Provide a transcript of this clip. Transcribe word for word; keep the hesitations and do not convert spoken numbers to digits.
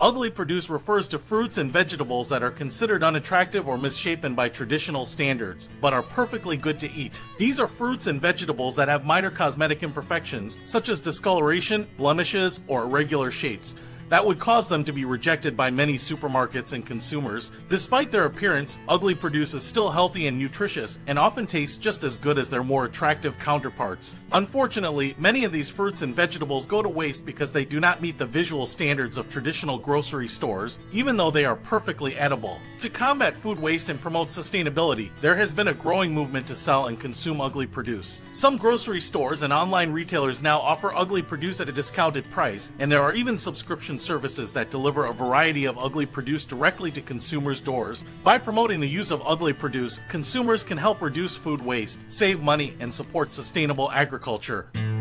Ugly produce refers to fruits and vegetables that are considered unattractive or misshapen by traditional standards, but are perfectly good to eat. These are fruits and vegetables that have minor cosmetic imperfections, such as discoloration, blemishes, or irregular shapes, that would cause them to be rejected by many supermarkets and consumers. Despite their appearance, ugly produce is still healthy and nutritious, and often tastes just as good as their more attractive counterparts. Unfortunately, many of these fruits and vegetables go to waste because they do not meet the visual standards of traditional grocery stores, even though they are perfectly edible. To combat food waste and promote sustainability, there has been a growing movement to sell and consume ugly produce. Some grocery stores and online retailers now offer ugly produce at a discounted price, and there are even subscription services that deliver a variety of ugly produce directly to consumers' doors. By promoting the use of ugly produce, consumers can help reduce food waste, save money, and support sustainable agriculture.